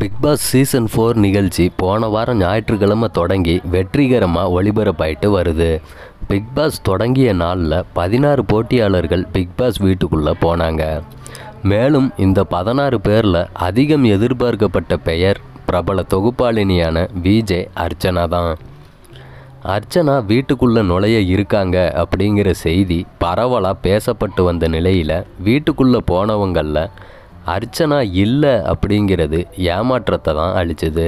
Bigg Boss season 4 நிகழ்ச்சி போன வாரம் ஞாயிற்றுக்கிழமை தொடங்கி வெற்றிகரமாக ஒளிபரப்பாயிட்டு வருது. பிக்பாஸ் தொடங்கிய நாளில் 16 போட்டியாளர்கள் பிக்பாஸ் வீட்டுக்குள்ளே போனாங்க. மேலும் இந்த 16 பேரில் அதிகம் எதிர்பார்க்கப்பட்ட பெயர் பிரபல தொகுப்பாளினியான விஜே அர்ச்சனா தான். அர்ச்சனா வீட்டுக்குள்ளே நுழைய இருக்காங்க அப்படிங்கிற செய்தி பரவலாக பேசப்பட்டு வந்த நிலையில் வீட்டுக்குள்ளே போனவங்களில் அர்ச்சனா இல்லை அப்படிங்கிறது ஏமாற்றத்தை தான் அளிச்சது.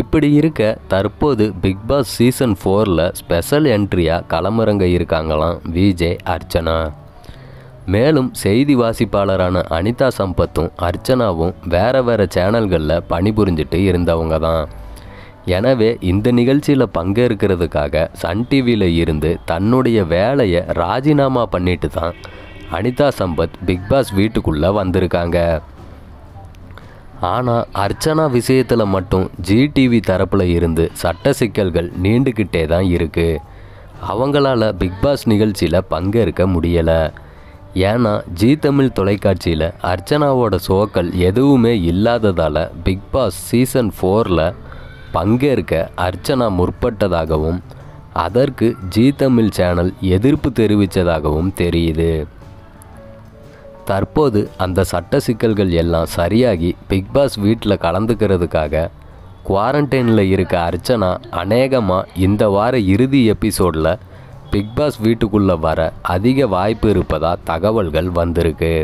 இப்படி இருக்க தற்போது பிக்பாஸ் சீசன் 4ல் ஸ்பெஷல் என்ட்ரியாக களமிறங்க இருக்காங்களாம் விஜே அர்ச்சனா. மேலும் செய்தி வாசிப்பாளரான அனிதா சம்பத்தும் அர்ச்சனாவும் வேறு சேனல்களில் பணிபுரிஞ்சிட்டு இருந்தவங்க தான். எனவே இந்த நிகழ்ச்சியில் பங்கேற்கிறதுக்காக சன் டிவியில் இருந்து தன்னுடைய வேலையை ராஜினாமா பண்ணிட்டு தான் அனிதா சம்பத் பிக்பாஸ் வீட்டுக்குள்ளே வந்திருக்காங்க. ஆனால் அர்ச்சனா விஷயத்தில் மட்டும் ஜிடிவி தரப்பில் இருந்து சட்ட சிக்கல்கள் நீண்டுக்கிட்டே தான் இருக்குது. அவங்களால பிக்பாஸ் நிகழ்ச்சியில் பங்கேற்க முடியலை. ஏன்னா ஜி தமிழ் தொலைக்காட்சியில் அர்ச்சனாவோட ஷோக்கள் எதுவுமே இல்லாததால் பிக்பாஸ் சீசன் 4ல் பங்கேற்க அர்ச்சனா முற்பட்டதாகவும் அதற்கு ஜி தமிழ் சேனல் எதிர்ப்பு தெரிவித்ததாகவும் தெரியுது. தற்போது அந்த சட்ட சிக்கல்கள் எல்லாம் சரியாகி பிக்பாஸ் வீட்டில் கலந்துக்கிறதுக்காக குவாரண்டைனில் இருக்க அர்ச்சனா அநேகமாக இந்த வார இறுதி எபிசோடில் பிக்பாஸ் வீட்டுக்குள்ளே வர அதிக வாய்ப்பு இருப்பதாக தகவல்கள் வந்திருக்கு.